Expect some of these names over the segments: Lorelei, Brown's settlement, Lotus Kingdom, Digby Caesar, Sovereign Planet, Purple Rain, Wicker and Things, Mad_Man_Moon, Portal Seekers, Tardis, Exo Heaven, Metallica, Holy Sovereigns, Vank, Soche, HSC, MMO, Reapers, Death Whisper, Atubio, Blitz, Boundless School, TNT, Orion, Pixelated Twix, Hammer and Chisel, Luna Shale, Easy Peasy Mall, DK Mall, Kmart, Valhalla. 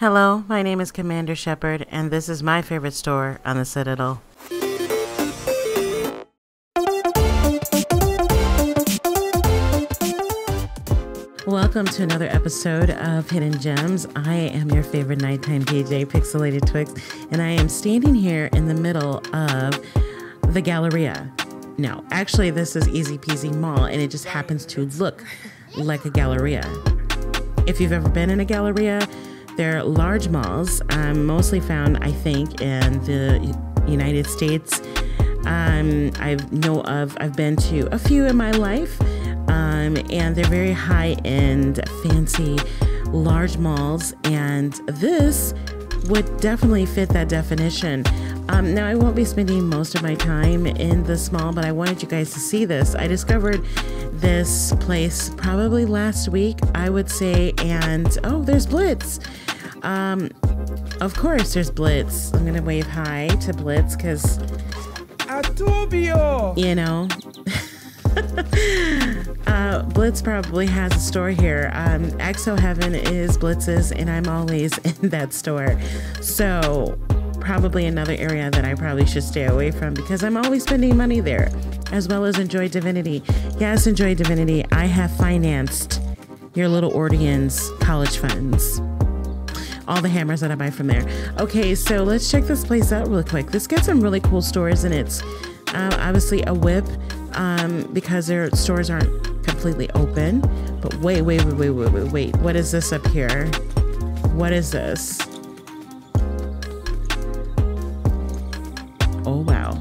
Hello, my name is Commander Shepard, and this is my favorite store on the Citadel. Welcome to another episode of Hidden Gems. I am your favorite nighttime DJ, Pixelated Twix, and I am standing here in the middle of the Galleria. No, actually this is Easy Peasy Mall, and it just happens to look like a Galleria. If you've ever been in a Galleria, they're large malls, mostly found, I think, in the United States. I've been to a few in my life, and they're very high-end, fancy, large malls, and this would definitely fit that definition. Now, I won't be spending most of my time in this mall, but I wanted you guys to see this. I discovered this place probably last week, I would say, and oh, there's Blitz. Of course there's Blitz. I'm gonna wave hi to Blitz because Atubio, you know. Blitz probably has a store here. Exo Heaven is Blitz's, and I'm always in that store, so probably another area that I probably should stay away from because I'm always spending money there, as well as Enjoy Divinity. Yes, Enjoy Divinity, I have financed your little Orion's college funds, all the hammers that I buy from there. Okay, so let's check this place out real quick. This gets some really cool stores, and it's obviously a whip because their stores aren't completely open. But wait, what is this up here? What is this? Oh wow.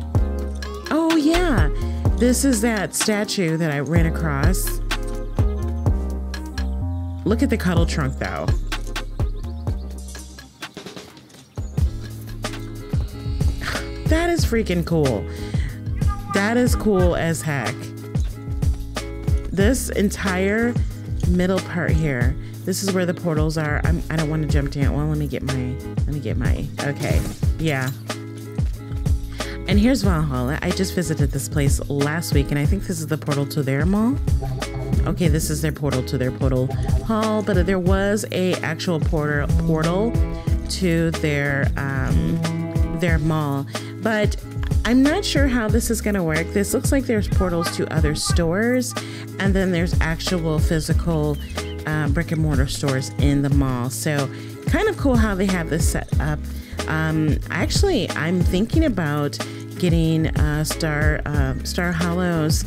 Oh yeah, this is that statue that I ran across. Look at the cuddle trunk though. That is freaking cool. That is cool as heck. This entire middle part here, this is where the portals are. I don't want to jump down. Well, let me get my, okay, yeah. And here's Valhalla. I just visited this place last week, and I think this is the portal to their mall. Okay, this is their portal to their portal hall, but there was a actual portal to their mall. But I'm not sure how this is gonna work. This looks like there's portals to other stores, and then there's actual physical brick and mortar stores in the mall. So kind of cool how they have this set up. Actually, I'm thinking about getting Star Hollows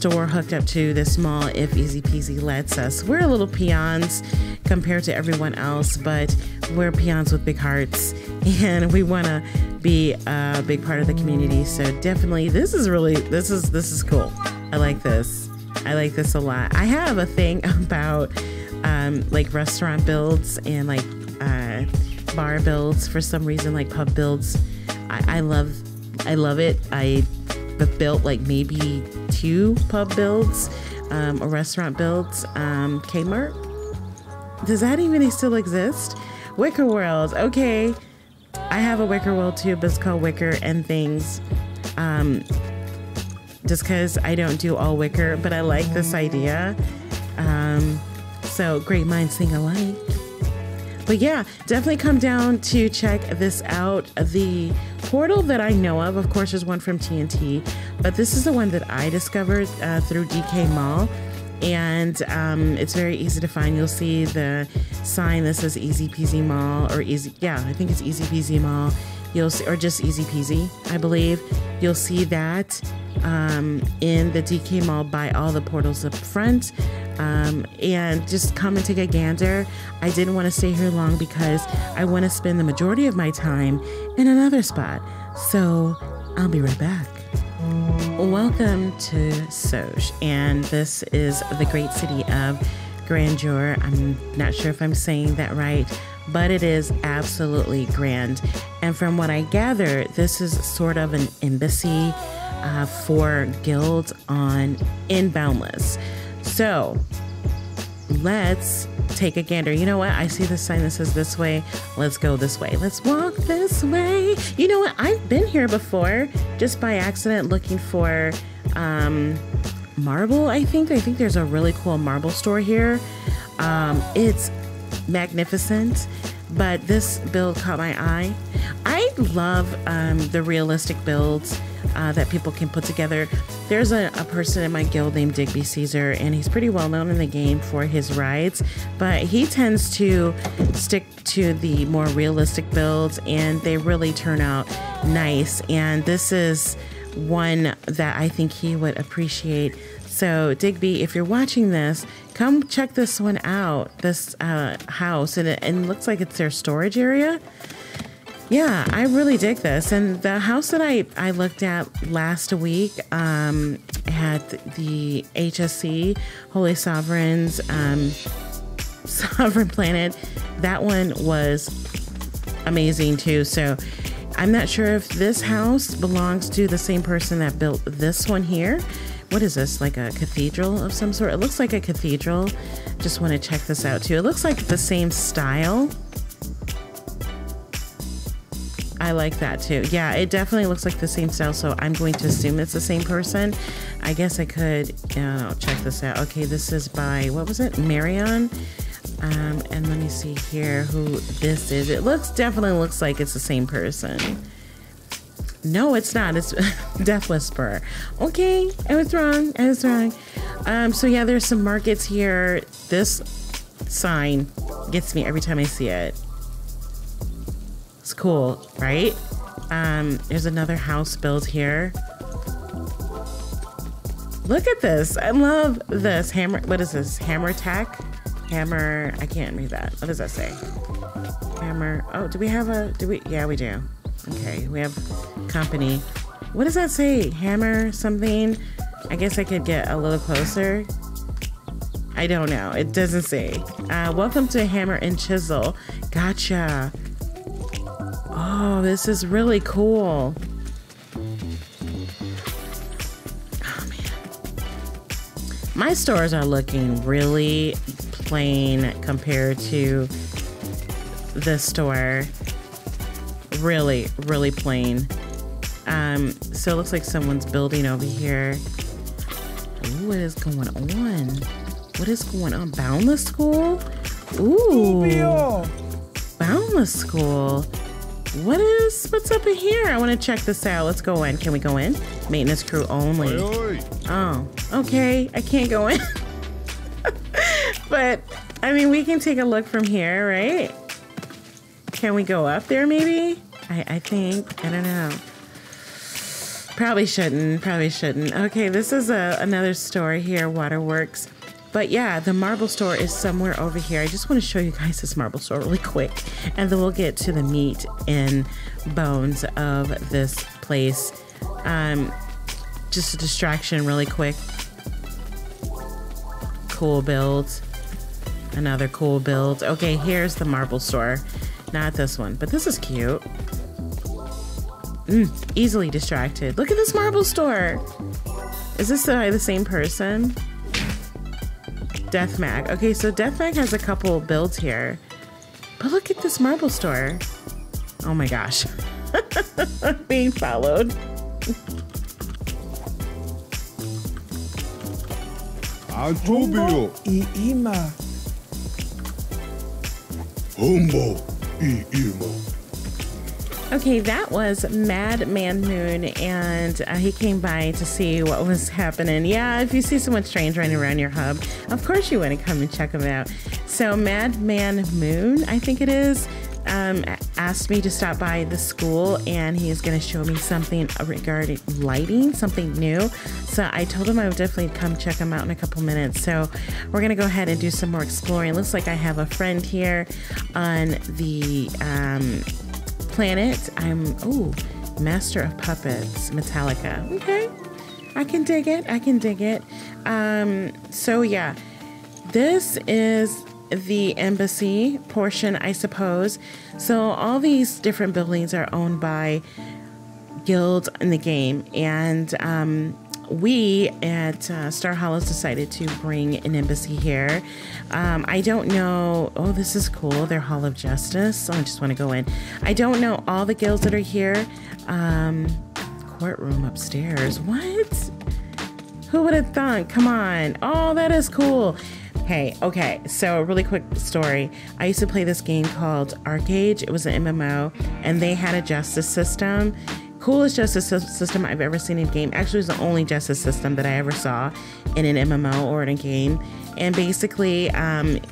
store hooked up to this mall if Easy Peasy lets us. We're a little peons compared to everyone else, but we're peons with big hearts, and we want to be a big part of the community. So definitely, this is cool. I like this. I like this a lot. I have a thing about like restaurant builds and like bar builds for some reason, like pub builds. I love it. I built like maybe 2 pub builds or restaurant builds. Kmart, does that even still exist? Wicker World, okay, I have a Wicker World too, but it's called Wicker and Things, just because I don't do all wicker, but I like this idea. So great minds think alike. But yeah, definitely come down to check this out. The portal that I know of course, there's one from TNT, but this is the one that I discovered through DK Mall. And it's very easy to find. You'll see the sign that says Easy Peasy Mall, or I think it's Easy Peasy Mall. You'll see, or just Easy Peasy, I believe. You'll see that in the DK Mall by all the portals up front. And just come and take a gander. I didn't want to stay here long because I want to spend the majority of my time in another spot. So I'll be right back. Welcome to Soche, and this is the great city of Grandeur. I'm not sure if I'm saying that right, but it is absolutely grand. And from what I gather, this is sort of an embassy for guilds in Boundless. So let's take a gander. You know what? I see the sign that says this way. Let's go this way. Let's walk this way. You know what? I've been here before just by accident looking for marble, I think. I think there's a really cool marble store here. It's magnificent, but this build caught my eye. I love the realistic builds that people can put together. There's a person in my guild named Digby Caesar, and he's pretty well known in the game for his rides, but he tends to stick to the more realistic builds, and they really turn out nice. And this is one that I think he would appreciate. So Digby, if you're watching this, come check this one out, this house, and it looks like it's their storage area. Yeah, I really dig this. And the house that I looked at last week had the HSC, Holy Sovereigns, Sovereign Planet. That one was amazing too. So I'm not sure if this house belongs to the same person that built this one here. What is this, like a cathedral of some sort? It looks like a cathedral. Just want to check this out too. It looks like the same style. I like that too. Yeah, it definitely looks like the same style, so I'm going to assume it's the same person. I guess I could check this out. Okay, this is by, what was it, Marion? And let me see here who this is. It definitely looks like it's the same person. No, it's not. It's Death Whisper. Okay, I was wrong. So yeah, there's some markets here. This sign gets me every time I see it. It's cool, right? There's another house built here. Look at this. I love this hammer. What is this? Hammer tech? Hammer. I can't read that. What does that say? Hammer. Oh, do we have a? Do we? Yeah, we do. Okay, we have company. What does that say? Hammer something? I guess I could get a little closer. I don't know. It doesn't say. Welcome to Hammer and Chisel. Gotcha. Oh, this is really cool. Oh, man. My stores are looking really plain compared to this store. Really, really plain. So it looks like someone's building over here. Ooh, what is going on? What is going on? Boundless School? Ooh. Boundless School. What's up in here? I want to check this out. Let's go in. Can we go in? Maintenance crew only. Oh, okay. I can't go in. But, I mean, we can take a look from here, right? Can we go up there maybe? I think. I don't know. Probably shouldn't. Okay, this is another store here, Waterworks. But yeah, the marble store is somewhere over here. I just want to show you guys this marble store really quick, and then we'll get to the meat and bones of this place. Just a distraction really quick. Cool build. Another cool build. Okay, here's the marble store. Not this one, but this is cute. Easily distracted. Look at this marble store. Is this the same person? Death Mag. Okay, so Death Mag has a couple builds here. But look at this marble store. Oh my gosh. I'm being followed. Atubio. Iima. Humbo. Okay, that was Mad_Man_Moon, and he came by to see what was happening. Yeah, if you see someone strange running around your hub, of course you want to come and check them out. So Mad_Man_Moon, I think it is, asked me to stop by the school, and he's going to show me something regarding lighting, something new. So I told him I would definitely come check him out in a couple minutes. So we're going to go ahead and do some more exploring. Looks like I have a friend here on the planet. Master of Puppets, Metallica. Okay, I can dig it. So yeah, this is the embassy portion, I suppose. So all these different buildings are owned by guilds in the game, and we at Star Hollows decided to bring an embassy here. I don't know. Oh, this is cool. Their Hall of Justice. Oh, I just want to go in. I don't know all the guilds that are here. Courtroom upstairs. What? Who would have thunk? Come on. Oh, that is cool. Hey, okay, so a really quick story. I used to play this game called ArcheAge. It was an MMO, and they had a justice system. Coolest justice system I've ever seen in a game. Actually, it was the only justice system that I ever saw in an MMO or in a game. And basically,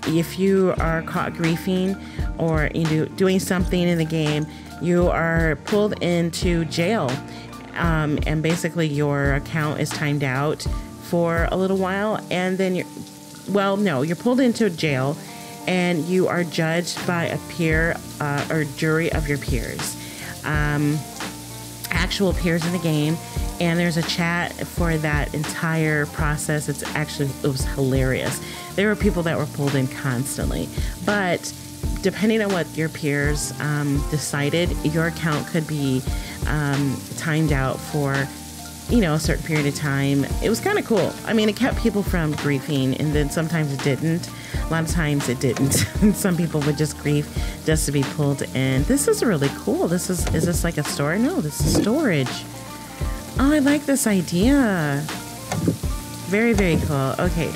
if you are caught griefing or doing something in the game, you are pulled into jail. And basically, your account is timed out for a little while, and then you're, well, no, you're pulled into jail, and you are judged by a peer or jury of your peers, actual peers in the game, and there's a chat for that entire process. It's actually, it was hilarious. There were people that were pulled in constantly, but depending on what your peers decided, your account could be timed out for, you know, a certain period of time. It was kind of cool. I mean, it kept people from griefing, and then sometimes it didn't. A lot of times it didn't. Some people would just grief just to be pulled in. This is really cool. This is this like a store? No, this is storage. Oh, I like this idea. Very, very cool. Okay,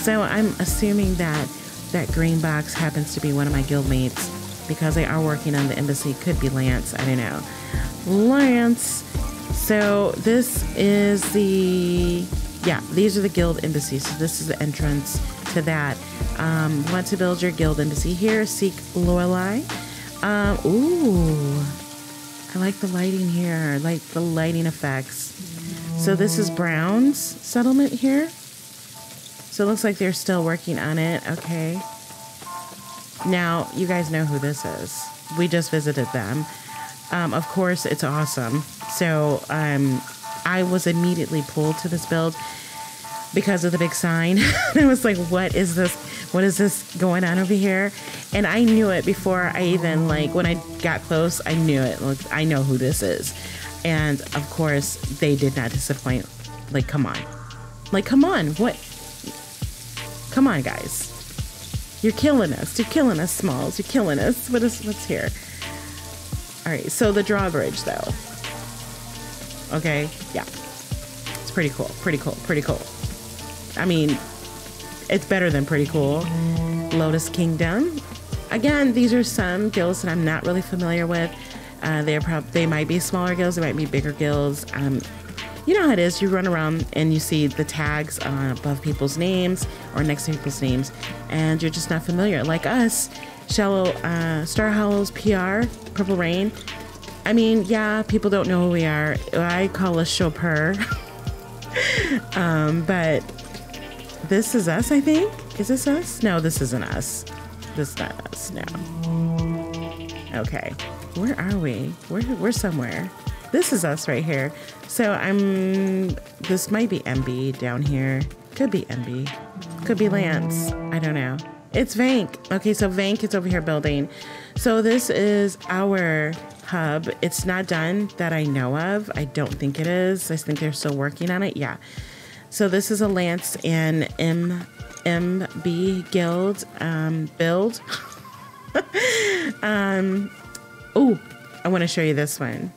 so I'm assuming that that green box happens to be one of my guildmates because they are working on the embassy. Could be Lance, I don't know. Lance. So this is the, yeah, these are the guild embassies. So this is the entrance to that. Want to build your guild embassy here? Seek Lorelei. Ooh, I like the lighting here. I like the lighting effects. So this is Brown's settlement here. So it looks like they're still working on it. Okay. Now you guys know who this is. We just visited them. Of course, it's awesome. So I was immediately pulled to this build because of the big sign. I was like, what is this? What is this going on over here? And I knew it before I even, like, when I got close, I knew it. Like, I know who this is. And of course, they did not disappoint. Like, come on. Like, come on. What? Come on, guys. You're killing us. You're killing us, Smalls. You're killing us. What's here? All right, so the drawbridge, though. Okay, yeah. It's pretty cool, pretty cool, pretty cool. I mean, it's better than pretty cool. Lotus Kingdom. Again, these are some guilds that I'm not really familiar with. They might be smaller guilds, they might be bigger guilds. You know how it is, you run around and you see the tags above people's names or next to people's names, and you're just not familiar. Like us, Shallow, Star Hollows, PR, Purple Rain. I mean, yeah, people don't know who we are. I call us Chopur. But this is us, I think. Is this us? No, this isn't us. This is not us, no. Okay, where are we? We're somewhere. This is us right here. So this might be MB down here. Could be MB, could be Lance, I don't know. It's Vank. Okay, so Vank is over here building. So this is our hub. It's not done that I know of. I don't think it is. I think they're still working on it. Yeah. So this is a Lance and MB guild build. Oh, I want to show you this one.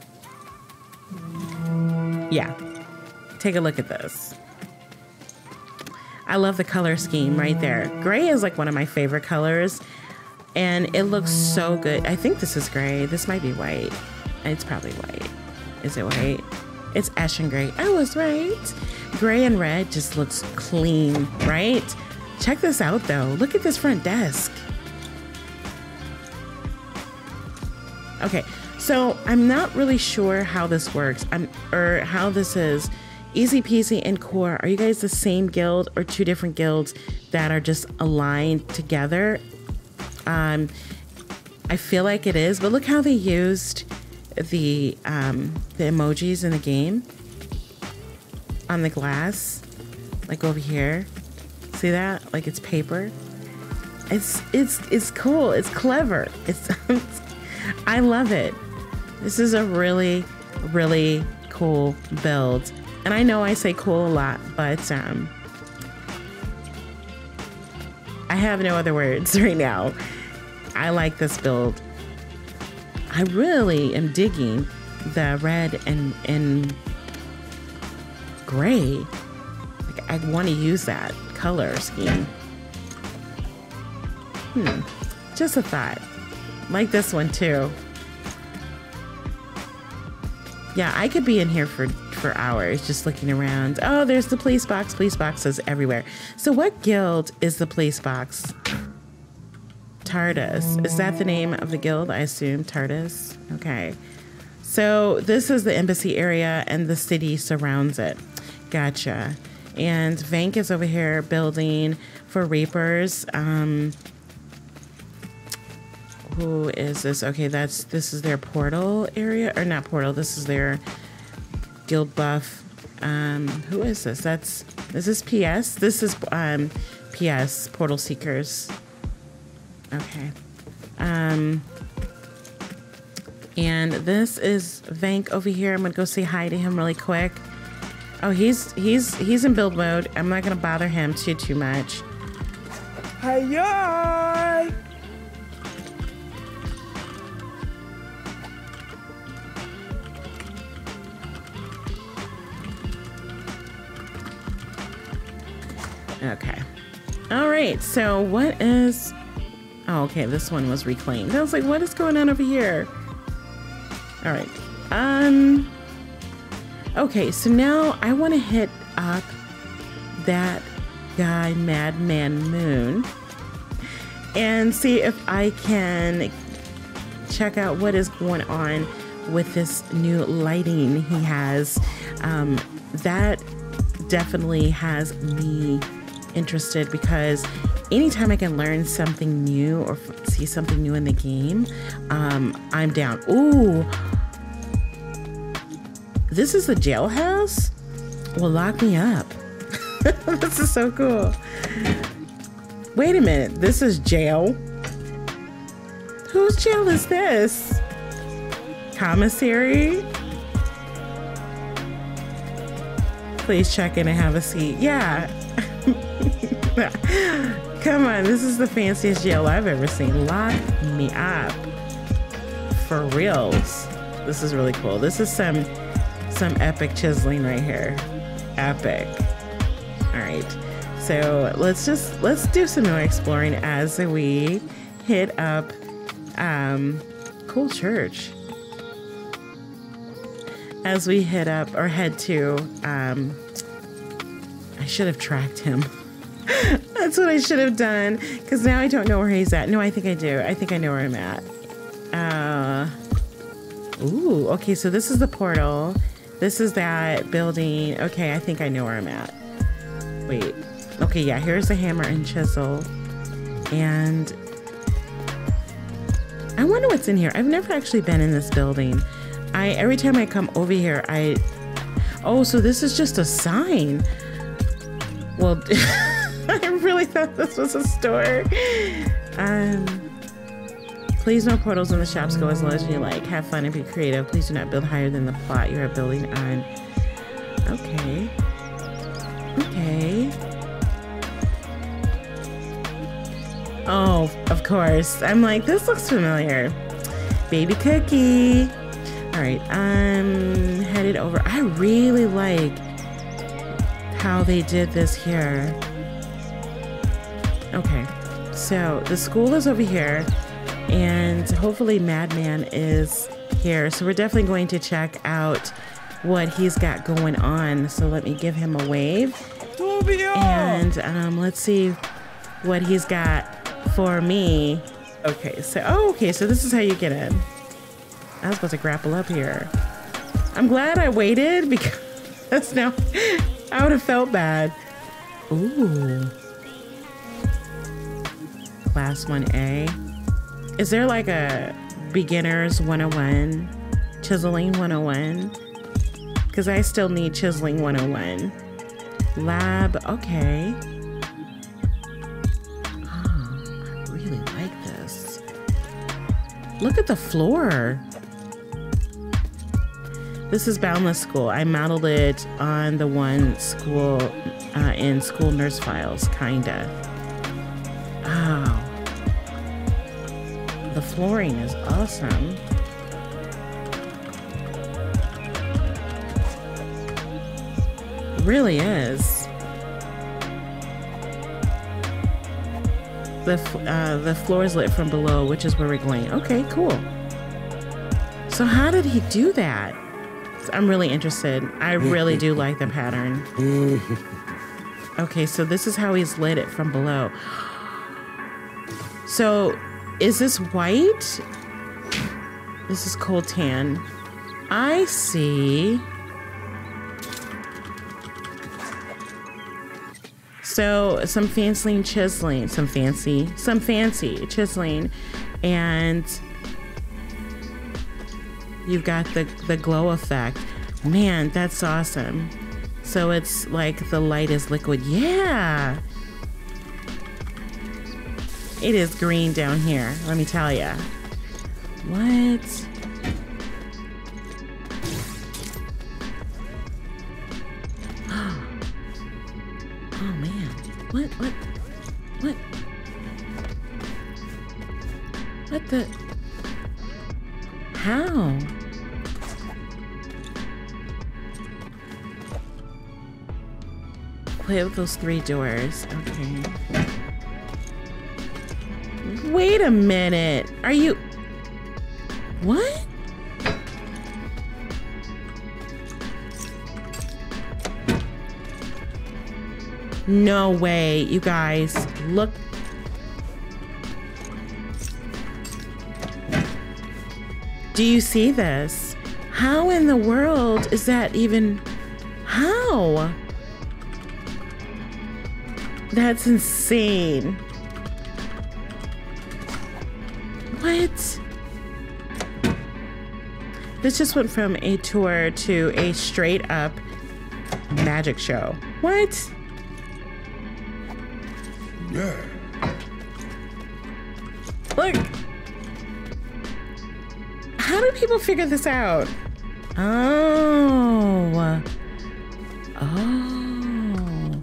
Yeah. Take a look at this. I love the color scheme right there. Gray is like one of my favorite colors, and it looks so good. I think this is gray. This might be white. It's probably white. Is it white? It's ashen gray. I was right. Gray and red just looks clean, right? Check this out though. Look at this front desk. Okay, so I'm not really sure how this works, or how this is. Easy Peasy and Core, are you guys the same guild or two different guilds that are just aligned together? I feel like it is, but look how they used the emojis in the game on the glass, like over here. See that? Like it's paper. It's cool. It's clever. It's I love it. This is a really, really cool build. And I know I say cool a lot, but I have no other words right now. I like this build. I really am digging the red and gray. Like, I want to use that color scheme. Just a thought. Like this one too. Yeah, I could be in here for hours just looking around. Oh, there's the police box. Police boxes everywhere. So what guild is the police box? Tardis. Is that the name of the guild? I assume Tardis. Okay. So this is the embassy area and the city surrounds it. Gotcha. And Vank is over here building for Reapers. Who is this? Okay, this is their portal area, or not portal, this is their guild buff. Who is this? Is this PS? This is PS, Portal Seekers. Okay. And this is Vank over here. I'm gonna go say hi to him really quick. Oh, he's in build mode. I'm not gonna bother him too much. Hi-yay! Okay. All right. So what is... Oh, okay. This one was reclaimed. I was like, what is going on over here? All right. Okay. So now I want to hit up that guy, Mad_Man_Moon, and see if I can check out what is going on with this new lighting he has. That definitely has me interested, because anytime I can learn something new or see something new in the game, I'm down. Ooh, this is the jailhouse? Well, lock me up. This is so cool. Wait a minute, this is jail? Whose jail is this? Commissary? Please check in and have a seat. Yeah. Come on, this is the fanciest jail I've ever seen. Lock me up. For reals. This is really cool. This is some epic chiseling right here. Epic. All right. So let's do some more exploring as we hit up cool church. As we hit up or head to, I should have tracked him. That's what I should have done, because now I don't know where he's at. No, I think I do. I think I know where I'm at. Ooh, okay, so this is the portal. This is that building. Okay, I think I know where I'm at. Wait. Okay, yeah, here's the hammer and chisel. And I wonder what's in here. I've never actually been in this building. Every time I come over here, oh, so this is just a sign. Well, I really thought this was a store. Please, no portals in the shops. Go as low as you like. Have fun and be creative. Please do not build higher than the plot you are building on. Okay. Okay. Oh, of course. I'm like, this looks familiar. Baby cookie. All right, I'm headed over. I really like how they did this here. Okay, so the school is over here, and hopefully Mad_Man is here. So we're definitely going to check out what he's got going on. So let me give him a wave. And let's see what he's got for me. Okay, so, oh, okay, so this is how you get in. I was about to grapple up here. I'm glad I waited, because now I would have felt bad. Ooh. Class 1A. Is there like a beginners 101? Chiseling 101? Because I still need chiseling 101. Lab, okay. Oh, I really like this. Look at the floor. This is Boundless School. I modeled it on the one school in School Nurse Files, kinda. Oh. The flooring is awesome. It really is. The floor is lit from below, which is where we're going. Okay, cool. So how did he do that? I'm really interested. I really do like the pattern. Okay, so this is how he's lit it from below. So is this white? This is coal tan. I see. So some fancy chiseling, and you've got the glow effect. Man, that's awesome. So it's like the light is liquid. Yeah. It is green down here, let me tell ya. What? What the? How? Play with those three doors. Okay. Wait a minute. Are you? What? No way, you guys. Look. Do you see this? How in the world is that even? How? That's insane. What? This just went from a tour to a straight up magic show. What? Yeah. Look! How do people figure this out? Oh. Oh.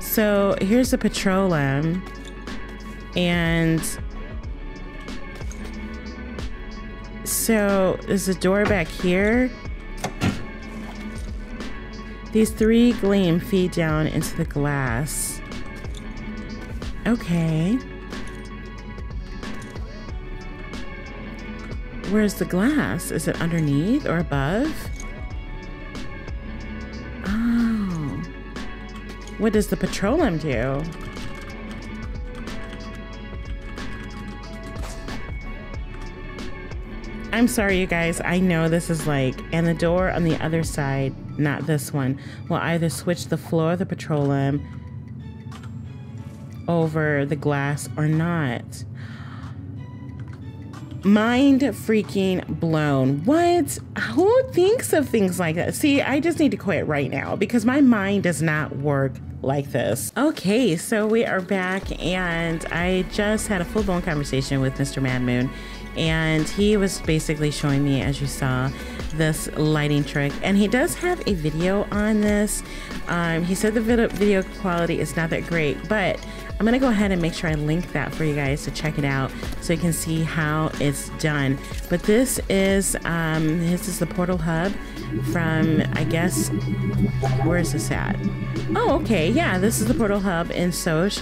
So here's the petroleum. And so there's a door back here. These three gleam feed down into the glass. Okay. Where's the glass? Is it underneath or above? Oh. What does the petroleum do? I'm sorry, you guys. I know this is like, and the door on the other side, not this one, will either switch the floor of the petroleum over the glass or not. Mind freaking blown. What? Who thinks of things like that? See, I just need to quit right now because my mind does not work like this. Okay, so we are back, and I just had a full-blown conversation with Mr. Mad Moon, and he was basically showing me, as you saw, this lighting trick, and he does have a video on this. He said the video quality is not that great, but I'm gonna go ahead and make sure I link that for you guys to check it out so you can see how it's done. But this is the portal hub from, I guess, where is this at? Oh, okay, yeah, this is the portal hub in Soche.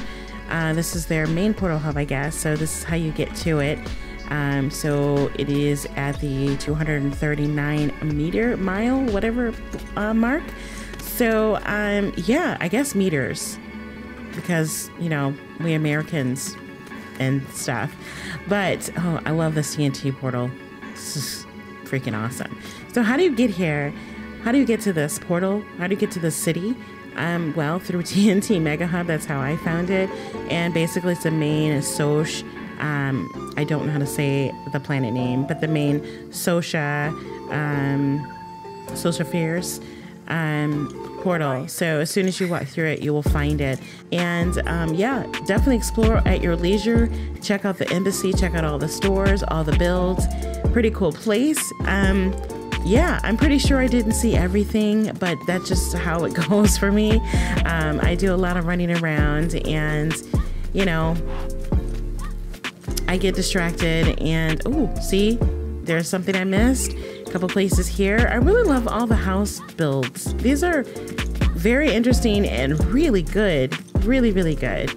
This is their main portal hub, I guess, so this is how you get to it. So it is at the 239 meter mile mark. So yeah, I guess meters, because you know, we Americans and stuff. But oh, I love this TNT portal. This is freaking awesome. So how do you get here? How do you get to this portal? How do you get to this city? Well, through TNT Mega Hub. That's how I found it. And basically it's the main Soche. I don't know how to say the planet name, but the main Soche, Soche portal. So as soon as you walk through it, you will find it. And yeah, definitely explore at your leisure. Check out the embassy, check out all the stores, all the builds. Pretty cool place. Yeah, I'm pretty sure I didn't see everything, but that's just how it goes for me. I do a lot of running around, and you know, I get distracted, and oh, see, there's something I missed. A couple places here. I really love all the house builds. These are very interesting and really good, really, really good.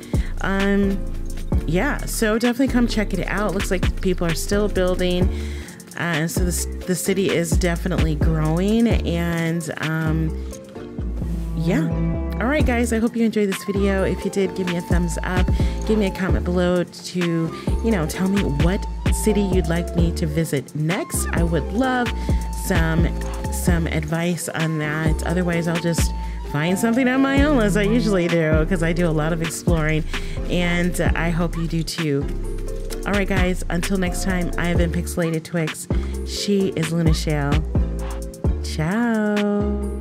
yeah, so definitely come check it out. Looks like people are still building, and so the city is definitely growing. And yeah, all right guys, I hope you enjoyed this video. If you did, give me a thumbs up, give me a comment below to, you know, tell me what city you'd like me to visit next. I would love some advice on that. Otherwise, I'll just find something on my own, as I usually do, because I do a lot of exploring, and I hope you do too. All right guys, until next time, I have been Pixelated Twix. She is Luna Shale. Ciao.